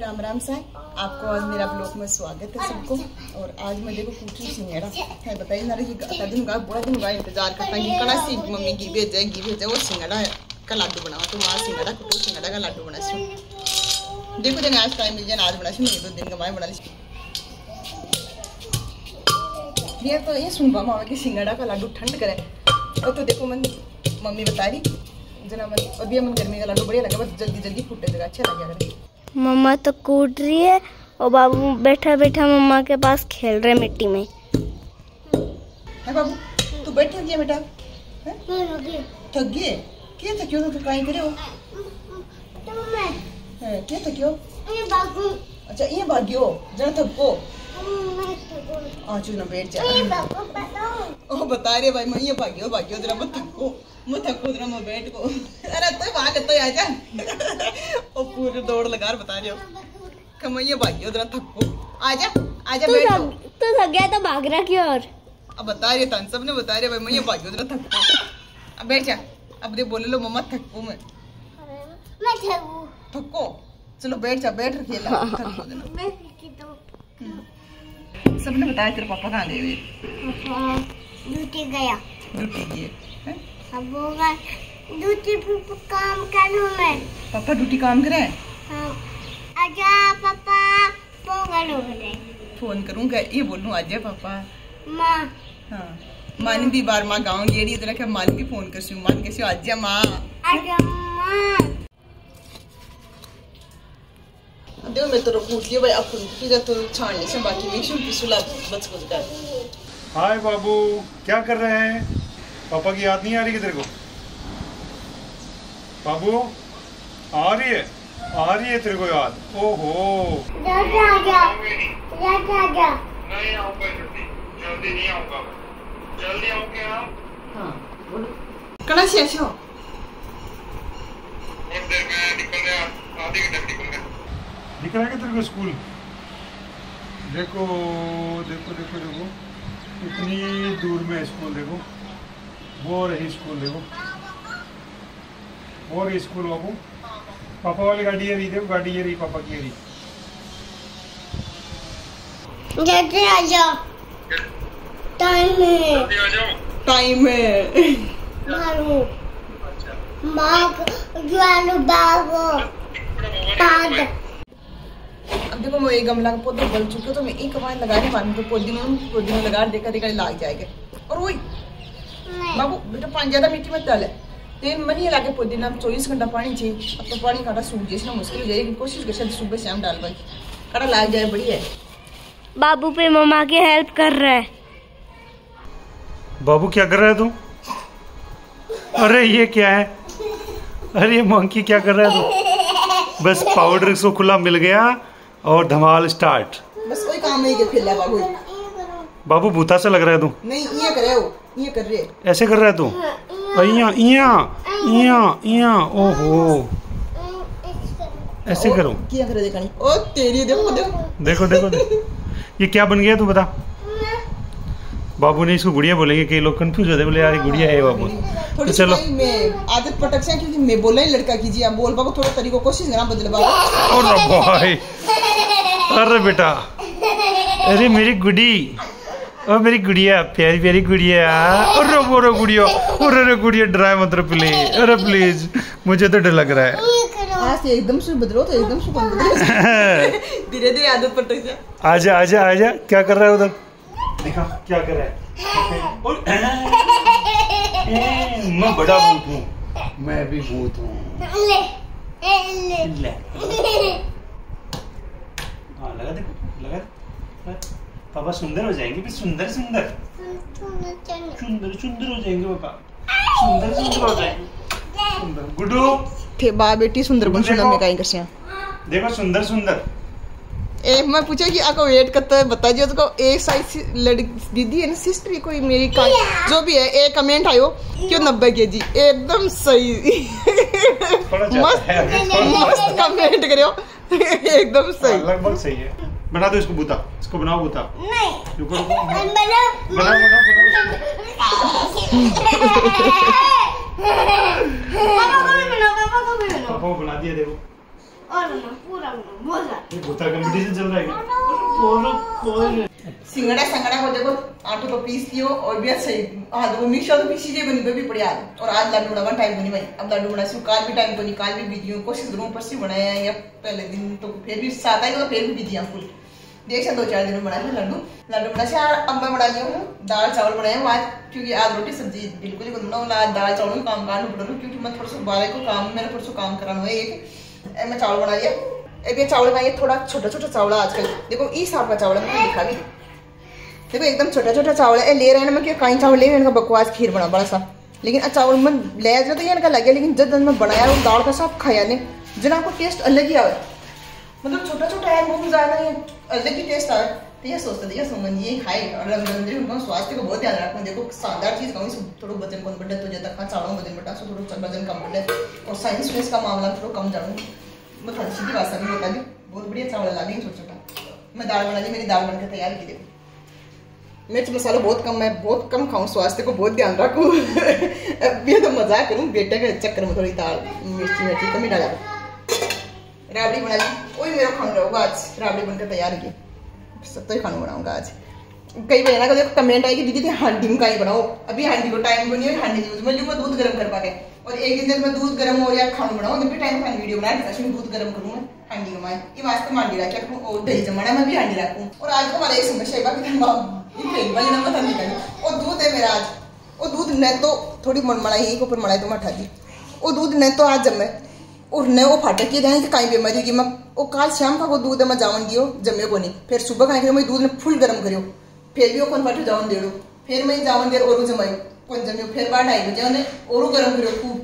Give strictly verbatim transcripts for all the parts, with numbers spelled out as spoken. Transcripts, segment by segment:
राम राम साहब, आपको आज मेरा ब्लॉग में स्वागत है सबको। और आज मैं देखो कुछ सिंगड़ा है, बताइए ना ये का पूरा दिन का इंतजार करता है कड़ा सी मम्मी घी भेजे घी भेजे और सिंगड़ा का लाडू बनाओ। तो माँ सिंगड़ा कुटो सिंगड़ा का लाडू बना सो देखो दिन आज टाइम मिल जाए आज बना सो दो दिन का मैं बना ली। ये तो ये सुनवा मामा की सिंगड़ा का लाडू ठंड करे और तो देखो मन मम्मी बता रही जना मन और दिया मन गर्मी का लाडू बढ़िया लगा, बस जल्दी जल्दी फूटे जगह अच्छा लग गया। मम्मा तो कूद रही है और बाबू बैठा बैठा मम्मा के पास खेल रहे मिट्टी में। है बाबू तू बैठ गया बेटा, थक गए क्या थकियो तो काई करे हो तो मैं है क्या थकियो ये बाबू अच्छा ये भागियो जना थको आज ना बैठ जा ओ बता रहे भाई मैं ये भागियो भागियो जरा मत थको मत थको जरा मैं बैठ को अरे तो भाग तो आ जा ओ पूरी दौड़ लगा रहे बता रहे हो कमैया भागियो जरा थको आ जा आ जा बैठ तो थक गया तो भाग रहा क्यों। और अब बता रहे तन सब ने बता रहे भाई मैं ये भागियो जरा थको अब बैठ जा अब दे बोले लो मम्मा थको मैं मैं थको थको चलो बैठ जा बैठ रखेला थको जरा मैं की तो सबने बताया तेरे पापा कहाँ गए हुए ड्यूटी गया ड्यूटी गए अब वो ड्यूटी पे काम करूँ मैं पापा ड्यूटी काम करे हाँ आजा पापा फोन करूँगा फोन करूँगा ये बोलूँ आजा पापा माँ हाँ माँ ने भी बार माँ गाँव गई रही तरह के माँ ने भी फोन कर सी माँ ने कैसी आजा माँ आजा माँ देखो मैं तो रोकूट लिया भाई अपन की जा तो छानने से बाकी मिक्सर पिसुला बच को कर। हाय बाबू क्या कर रहे हैं, पापा की याद नहीं आ रही किधर को? बाबू आ रही है आ रही है तेरे को याद? ओहो जल्दी आ जा जल्दी आ जा नहीं आऊंगा जल्दी जल्दी नहीं आऊंगा जल्दी आओगे आप। हां बोलो कहां से हो? और देर में निकल गया आधे घंटे निकल गया निकलेगा तेरे को स्कूल। देखो देखो देखो देखो इतनी दूर में स्कूल देखो वो रही स्कूल देखो वो रही स्कूल बाबू पापा वाली गाड़ी ये रही देखो गाड़ी ये रही पापा की ये रही। जल्दी आ जाओ टाइम है टाइम है मारो मार जानो बाबू पाद। अब देखो मैं एक गमला का पौधा बल चुका तो मैं एक कमान लगा रही पानी के पौधे में पौधे में लगा देखा देखा लाग जाएगा। और वही बाबू बेटा पानी ज़्यादा मिट्टी मत डाले तेन मन ही लागे पौधे ना चौबीस घंटा पानी चाहिए। अब तो पानी काटा सूख जैसे ना मुश्किल हो जाएगी कोशिश कर सुबह शाम डाल पाई काटा लाग जाए बढ़िया। बाबू पे मम्मा की हेल्प कर रहा है। बाबू क्या कर रहा है तुम? अरे ये क्या है, अरे मंकी क्या कर रहा है तुम? बस पाउडर इसको खुला मिल गया और धमाल स्टार्ट। बस कोई काम नहीं कर बाबू बाबू भूता से लग रहा है तू। नहीं ये कर रहे हो ये कर रहे ऐसे कर रहा है तू इया इया इया इया ओहो ऐसे करो क्या कर रहे ओ तेरी देखो देखो देखो देखो ये क्या बन गया तू बता। बाबू ने इसको गुड़िया बोलेंगे कई लोग कंफ्यूज होते बोले यार गुड़िया है बाबू तो चलो आदत पटक से क्योंकि मैं बोला ही लड़का कीजिए बोल बाबू थोड़ा तरीको कोशिश करना बदल बाबू। और भाई अरे बेटा अरे मेरी गुडी और मेरी गुड़िया प्यारी प्यारी गुड़िया अरे वो रो गुड़िया अरे रे गुड़िया डराए मत प्लीज अरे प्लीज मुझे तो डर लग रहा है। आज से एकदम से बदलो तो एकदम से बदलो धीरे-धीरे आदत पटक से। आजा आजा आजा क्या कर रहा है उधर देखा क्या कर रहा है। मैं बड़ा भूत हूँ मैं भी भूत हूँ लगा देखो लगा पापा सुंदर हो जाएंगे भी सुंदर सुंदर सुंदर सुंदर हो जाएंगे पापा सुंदर सुंदर हो जाएंगे गुड्डू थे बा बेटी सुंदर बन सुना मैं कहीं कसिया देखो सुंदर सुंदर ए मैं पूछा कि आपको वेट करता है बता दिया उसको ए साइज लड़की दीदी है ना सिस्टर कोई मेरी का जो भी है ए कमेंट आयो क्यों नब्बे के जी एकदम सही मस्त मस्त कमेंट करो एकदम सही लगभग सही है। बना दो इसको बूता इसको बनाओ बूता नहीं रुको रुको बनाओ बनाओ बनाओ पापा को बनाओ पापा को बना दिया देखो और ना पूरा मजा। ये गोता कंपटीशन चल रहा है। कौन कौन सिंगड़ा संगड़ा को देखो आटो को पीस लियो और भी सही। हां वो मिक्सचर तो पीसी जे बनी बे भी पड़िया और आज लड्डू बना टाइम बनी भाई। अब लड्डू बना से काल भी टाइम तो निकाल भी बीजियो कोशिश करूं पर से बनाया या पहले दिन तो फिर भी साथ आई तो फिर भी बीजिया फुल देख से दो चार दिन में बना लिया लड्डू। लड्डू बना से अब मैं बना लिया हूं दाल चावल बनाया हूं आज क्योंकि आज रोटी सब्जी बिल्कुल ही बना वाला दाल चावल काम करना पड़ रहा है क्योंकि मैं थोड़ा सा बारे को काम मेरा थोड़ा सा काम कराना है। एक मैं चावल बना लिया। अब ये चावल बनाइए थोड़ा छोटा छोटा चावल आजकल देखो इस हिसाब का चावल मैंने दिखा भी देखो एकदम छोटा छोटा चावल है ले रहे हैं ना। मैं कहीं चावल ले इनका बकवास खीर बना बड़ा सा लेकिन अच्छा चावल मैं ले जाता तो इनका लगे लेकिन जब मैं बनाया वो दाल का सब खाया ने जिन्हें आपको टेस्ट अलग ही आवे मतलब छोटा छोटा है वो ज़्यादा अलग ही टेस्ट आवे। तो ये सोचते थे ये सुमन ये खाए और रंगरंजरी उनका स्वास्थ्य का बहुत ध्यान रखना। देखो साधारण चीज़ कहूँ थोड़ा वजन कम बढ़े तो जाता खा चावल वजन बढ़ा सो थोड़ा वजन कम बढ़े और साइंस वेस का मामला थोड़ा कम जानूँ मैं थोड़ी सीधी भाषा में बता दी। बहुत बढ़िया चावल ला दी छोटा छोटा मैं दाल बना दी मेरी दाल बनकर तैयार की। देखो मिर्च मसाला बहुत कम मैं बहुत कम खाऊँ स्वास्थ्य को बहुत ध्यान रखूँ। अब ये तो मजाक करूँ बेटे के चक्कर में थोड़ी दाल मिर्ची मिर्ची कमी डाला राबड़ी बना ली वही मेरा खाना होगा आज राबड़ी बनकर तैयार की सब तो ही खाना बनाऊंगा आज। कई बार ना कभी कमेंट आई कि दीदी हांडी में कहीं बनाओ अभी हांडी को टाइम को नहीं है हांडी यूज मैं लूँगा दूध गर्म कर पा के और एक दिन जब मैं दूध गर्म हो या खाना बनाऊँ जब भी टाइम खाने वीडियो बनाया उसमें दूध गर्म करूँ हांडी में मैं ये वास्तव में हांडी रखी रखूँ और दही जमाना मैं भी हांडी रखूँ। और आज को हमारा एक समस्या है और दूध है मेरा आज और दूध न तो थोड़ी मनमड़ाई एक ऊपर मड़ाई तो मैं उठा दी और दूध न तो आज जब मैं और न वो फाटक किए जाएंगे कहीं बीमारी होगी मैं और काल शाम का वो दूध मैं जावन दियो जमे को नहीं फिर सुबह कहीं मैं दूध ने फुल गर्म करो फिर भी वो कौन फाटो जावन दे फिर मैं जावन दे और जमायो कौन जमे फिर बाढ़ आई बजे ने और गर्म करो खूब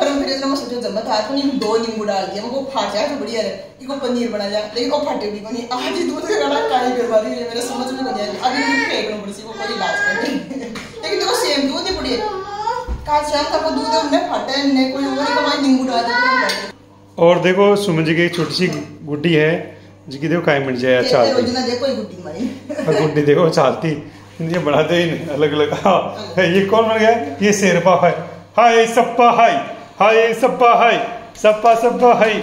गर्म करो मैं सोचो जमा था तो नहीं दो नींबू डाल दिया वो फाट जाए तो बढ़िया रहे इको पनीर बना जाए लेकिन वो फाटे भी नहीं आज ही दूध का काली बर्बादी मेरे समझ में नहीं आया अभी फेंकना पड़ेगी वो कोई इलाज कर लेकिन देखो सेम दूध ही बढ़िया काल शाम का वो दूध है उन्हें फाटे ने कोई और कमाई नींबू डाल दिया। और देखो सुमन जी की एक छोटी सी गुड्डी है जिसकी देखो काई मिट जाए गुड्डी देखो चालती ये बढ़ाते ही नहीं अलग अलग। हाँ ये कौन बन गया ये शेरपा है हाय सप्पा हाय हाय सप्पा हाय सप्पा सप्पा हाय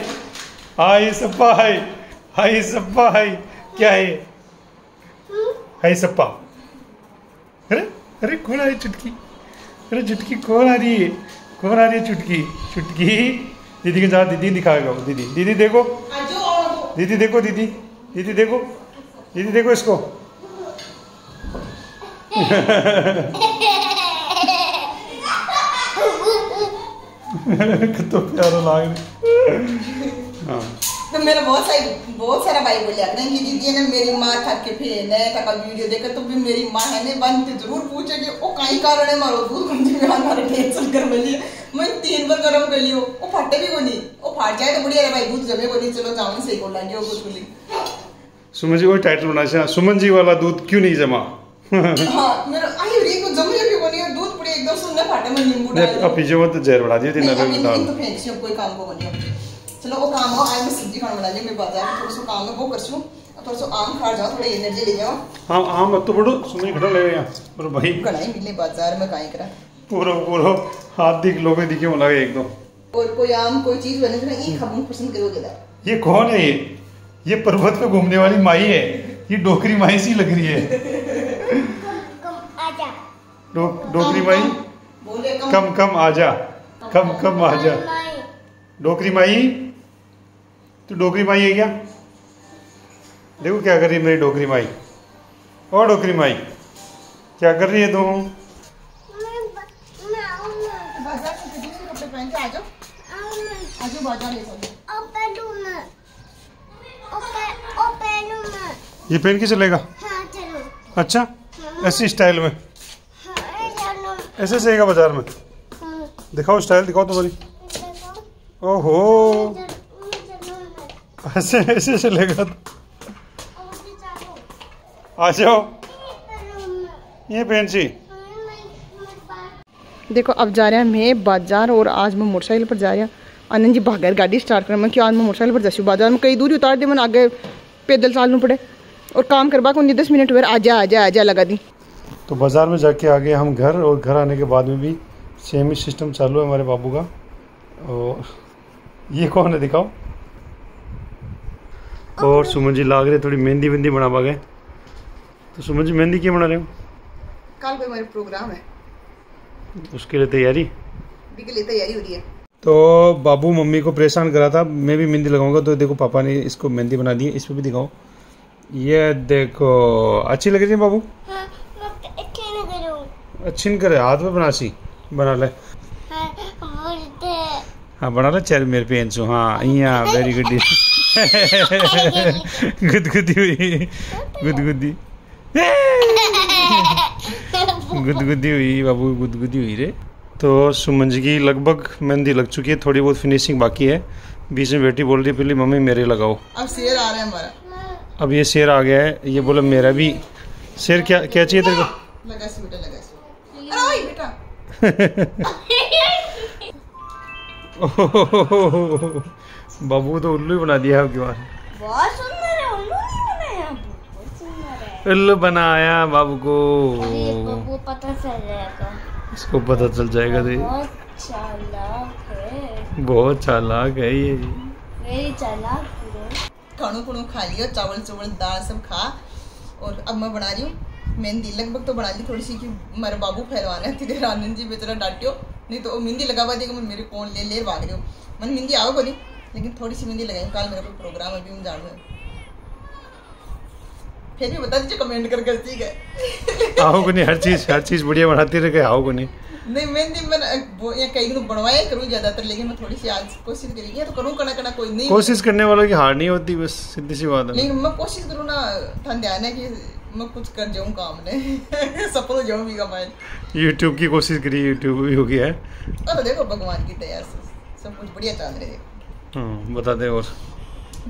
हाय सप्पा हाय हाय सप्पा हाय क्या है हाय सप्पा। अरे अरे कौन आ रही चुटकी अरे चुटकी कौन आ रही है कौन आ रही है चुटकी चुटकी दीदी के जा दीदी दिखाएगा दीदी दीदी देखो दीदी देखो दीदी दीदी देखो दीदी देखो इसको तो प्यारा लग रहा है। तो मेरा बहुत सारी बहुत सारा भाई बोले कि दीदी ने मेरी माँ थक के फिर नया वीडियो देखा तो भी मेरी माँ है ने बन के जरूर पूछेगी ओ कहीं कारण है मारो दूध टेंशन कर लिए मैं तीन बार गर्म कर लियो वो फाटे भी को नहीं वो फाट जाए तो बढ़िया है भाई दूध जमे को नहीं चलो चावल सही को लागे कुछ बोली सुमन जी वो टाइटल बनाया सुमन जी वाला दूध क्यों नहीं जमा। हां मेरा आई रे को जमे भी को नहीं दूध पूरे एकदम सुनने फाटे में नींबू डाल अब पीछे मत जहर बढ़ा दियो तीन अलग डाल तो फेंक से कोई काम को बनियो चलो वो काम हो आज मैं सब्जी खाना बना लिया मेरे बाजार में थोड़ा सा काम है वो कर लूं और थोड़ा सा आम खा जाओ थोड़ी एनर्जी ले जाओ। हां आम अब तो बड़ो सुमन घड़ा ले गया और भाई कढ़ाई मिले बाजार में काई करा पूरा पूरा हाथ दिख लोगे दिखे लगे एकदम और कोई आम कोई चीज बने तो ये खबूं पसंद करोगे दा। ये कौन है ये ये पर्वत पे घूमने वाली माई है ये डोकरी माई सी लग रही है आजा डोकरी माई बोले कम कम आजा कम कम आजा डोकरी माई तो डोकरी माई है क्या देखो क्या कर रही है मेरी डोकरी माई और डोकरी माई क्या कर रही है तुम ये पहन के चलेगा। हाँ, चलो। अच्छा ऐसी स्टाइल में ऐसे सही का बाजार में दिखाओ स्टाइल दिखाओ तुम्हारी ओहो ऐसे ऐसे चलेगा आ जाओ ये पेंसी। देखो अब जा रहे हैं मैं बाजार और आज मैं मोटरसाइकिल पर जा रहा हूँ आनंद जी भागर गाड़ी स्टार्ट कर मैं क्यों आज मैं मोटरसाइकिल पर जाऊँ बाजार में कई दूरी उतार दे मैंने आगे पैदल चालू पड़े और काम करवा के उन्हें दस मिनट हुए आजा आजा आजा लगा दी। तो बाजार में जाके आ गए हम घर और घर आने के बाद में भी सेम ही सिस्टम चालू है हमारे बाबू का। और ये कौन है दिखाओ और सुमन जी लाग रहे थोड़ी मेहंदी वेंदी बना पागे। तो सुमन जी मेहंदी क्यों बना रहे हो? कल पे हमारे प्रोग्राम है, उसके लिए तैयारी के लिए तैयारी हो रही है। तो बाबू मम्मी को परेशान करा था, मैं भी मेहंदी लगाऊंगा। तो देखो पापा ने इसको मेहंदी बना दी है, इसमें भी दिखाओ। ये देखो अच्छी लग रही है बाबू। हाँ, अच्छी नहीं करे, हाथ में बना सी बना ले। हाँ बना ले, चेहरे मेरे पे एंसू। हाँ यहाँ वेरी गुड गुदगुदी हुई गुदगुदी गुदगुदी हुई बाबू, गुदगुदी हुई रे। तो सुमन जी की लगभग मेहंदी लग चुकी है, थोड़ी बहुत फिनिशिंग बाकी है। बीच में बेटी बोल रही है पहले मम्मी मेरे लगाओ। अब शेर आ रहा है हमारा, अब ये शेर आ गया है, ये बोला मेरा भी शेर। क्या क्या चाहिए तेरे को? लगा सी बेटा, लगा सी बेटा। बाबू तो उल्लू ही बना दिया आपके बाद। बहुत सुंदर है, उल्लू नहीं बनाया, बहुत सुंदर है। उल्लू बनाया बाबू को, बाबू पता चल जाएगा इसको, पता चल जाएगा। तो बहुत चालाक है, बहुत चालाक है ये, वेरी चालाक। खानू खुनू खा लिया, चावल चुवल दाल सब खा। और अब मैं बना रही हूँ मेहंदी, लगभग तो बना ली थोड़ी सी, कि मेरा बाबू फैलवाना है। तेरे आनंद जी बेचारा डांटियो, नहीं तो मेहंदी लगा पा देगा। मेरे कौन ले ले भाग रहे हो, मन मेहंदी आओ बोली, लेकिन थोड़ी सी मेहंदी लगाई। कल मेरा कोई प्रोग्राम है, अभी हम जाना है। फिर भी बता दीजिए कमेंट कर कर ठीक है। आओ को नहीं, हर चीज हर चीज बढ़िया बनाती रहे। आओ को नहीं नहीं मेहंदी मैं वो या कई लोग बनवाया करूँ ज़्यादातर, लेकिन मैं थोड़ी सी आज कोशिश करेंगे तो करूँ। कना कना कोई नहीं, कोशिश करने वालों की हार नहीं होती, बस सीधी सी बात है। लेकिन मैं कोशिश करूँ ना, था ध्यान है कि मैं कुछ कर जाऊँ काम ने सफल हो जाऊँगी कमाए। यूट्यूब की कोशिश करी, यूट्यूब भी हो गया है। और देखो भगवान की दया से सब कुछ बढ़िया चल रहे हैं। बता दें, और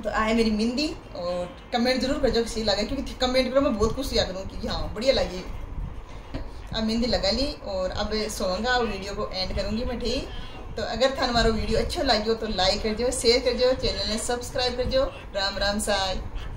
तो आए मेरी मेहंदी। और कमेंट जरूर कर जो किसी लगे, क्योंकि कमेंट करो मैं बहुत कुछ याद करूँ कि हाँ बढ़िया लगी। अब मेहंदी लगा ली और अब सोऊंगा और वीडियो को एंड करूँगी मैं, ठीक। तो अगर था हमारा वीडियो अच्छा लगे हो तो लाइक कर दो, शेयर कर दो, चैनल ने सब्सक्राइब कर दो। राम राम साय।